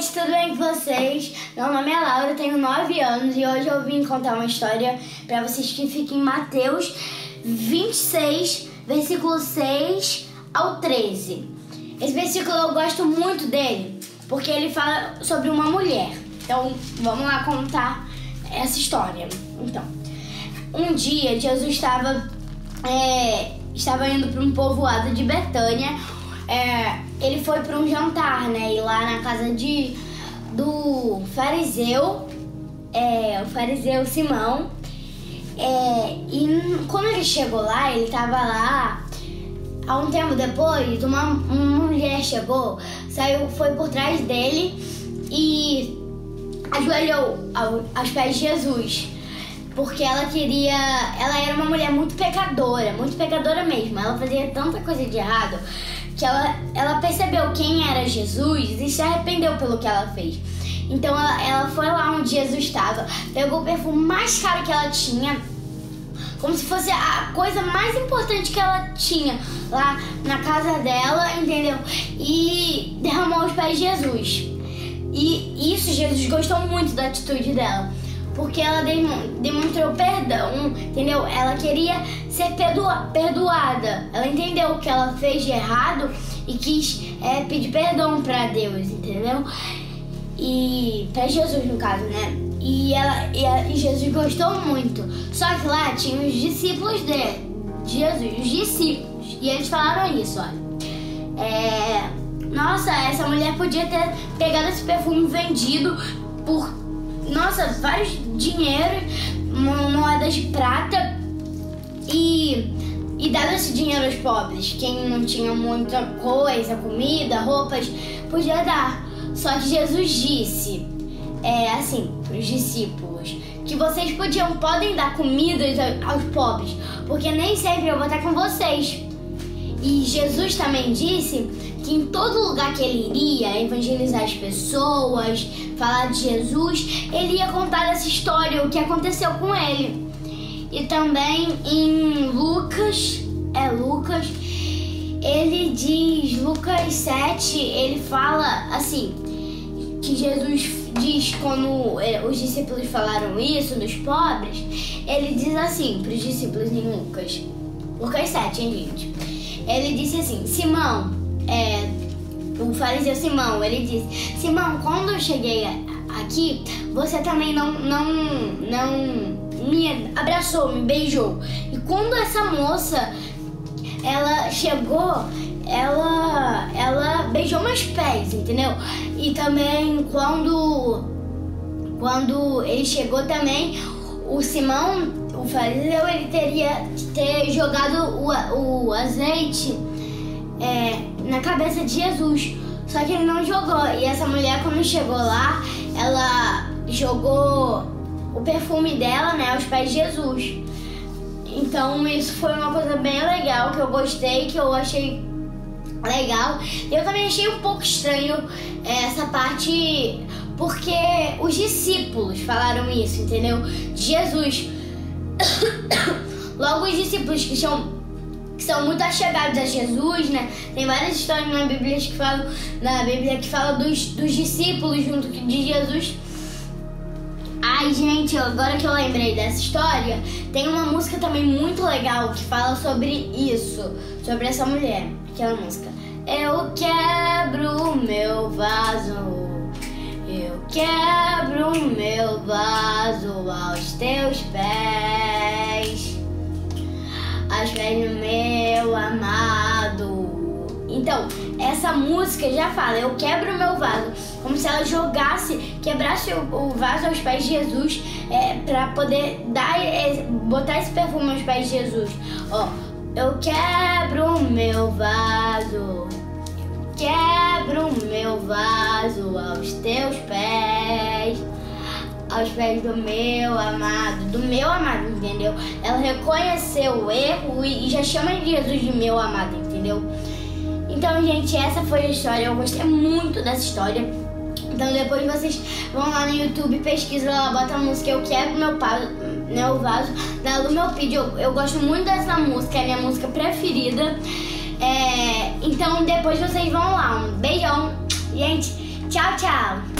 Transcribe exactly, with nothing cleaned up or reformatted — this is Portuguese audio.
gente, tudo bem com vocês? Meu nome é Laura, tenho nove anos e hoje eu vim contar uma história para vocês que fica em Mateus vinte e seis, versículo seis ao treze. Esse versículo eu gosto muito dele, porque ele fala sobre uma mulher. Então, vamos lá contar essa história. Então, um dia Jesus estava, é, estava indo para um povoado de Betânia. É, ele foi para um jantar, né? E lá na casa de, do fariseu, é, o fariseu Simão. É, e quando ele chegou lá, ele estava lá. Há um tempo depois, uma, uma mulher chegou, saiu, foi por trás dele e ajoelhou ao, aos pés de Jesus. Porque ela queria... Ela era uma mulher muito pecadora, muito pecadora mesmo. Ela fazia tanta coisa de errado que ela, ela percebeu quem era Jesus e se arrependeu pelo que ela fez. Então ela, ela foi lá onde Jesus estava, pegou o perfume mais caro que ela tinha, como se fosse a coisa mais importante que ela tinha lá na casa dela, entendeu? E derramou aos pés de Jesus. E isso, Jesus gostou muito da atitude dela, porque ela demonstrou perdão, entendeu? Ela queria ser perdoada. Ela entendeu o que ela fez de errado e quis é, pedir perdão pra Deus, entendeu? E pra Jesus, no caso, né? E, ela, e, ela, e Jesus gostou muito. Só que lá tinha os discípulos de, de Jesus, os discípulos. E eles falaram isso, olha. É, nossa, essa mulher podia ter pegado esse perfume vendido por, nossa, vários dinheiros, moedas de prata. E, e dado esse dinheiro aos pobres. Quem não tinha muita coisa, comida, roupas, podia dar. Só que Jesus disse... É assim, para os discípulos, que vocês podiam, podem dar comida aos pobres, porque nem sempre eu vou estar com vocês. E Jesus também disse que em todo lugar que ele iria evangelizar as pessoas, falar de Jesus, ele ia contar essa história, o que aconteceu com ele. E também em Lucas, é Lucas, ele diz, Lucas sete, ele fala assim, que Jesus diz, quando os discípulos falaram isso dos pobres, ele diz assim para os discípulos em Lucas, Lucas sete, hein, gente? Ele disse assim, Simão, é, o fariseu Simão, ele disse, Simão, quando eu cheguei aqui, você também não, não, não me abraçou, me beijou. E quando essa moça, ela chegou, ela, ela beijou meus pés, entendeu? E também quando, quando ele chegou também, o Simão, o fariseu, ele teria que ter jogado o, o azeite é, na cabeça de Jesus. Só que ele não jogou. E essa mulher, quando chegou lá, ela jogou o perfume dela, né, aos pés de Jesus. Então isso foi uma coisa bem legal, que eu gostei, que eu achei legal. Eu também achei um pouco estranho essa parte, porque os discípulos falaram isso, entendeu? De Jesus. Logo, os discípulos que são, que são muito achegados a Jesus, né? Tem várias histórias na Bíblia que falam, na Bíblia que fala dos, dos discípulos junto de Jesus. Ai, gente, agora que eu lembrei dessa história, tem uma música também muito legal que fala sobre isso, sobre essa mulher, aquela música. Eu quebro o meu vaso, eu quebro o meu vaso aos teus pés, aos pés do meu amado. Então, essa música já fala, eu quebro o meu vaso. Como se ela jogasse, quebrasse o vaso aos pés de Jesus, é, pra poder dar, é, botar esse perfume aos pés de Jesus. Ó, eu quebro o meu vaso, eu quebro o meu vaso aos teus pés, aos pés do meu amado, do meu amado, entendeu? Ela reconheceu o erro e já chama Jesus de meu amado, entendeu? Então, gente, essa foi a história, eu gostei muito dessa história. Então depois vocês vão lá no YouTube, pesquisa lá, bota a música Eu Quebro Meu, Paso, Meu Vaso, da Lu Meu Pide. Eu, eu gosto muito dessa música, é a minha música preferida. É, então depois vocês vão lá. Um beijão, gente. Tchau, tchau!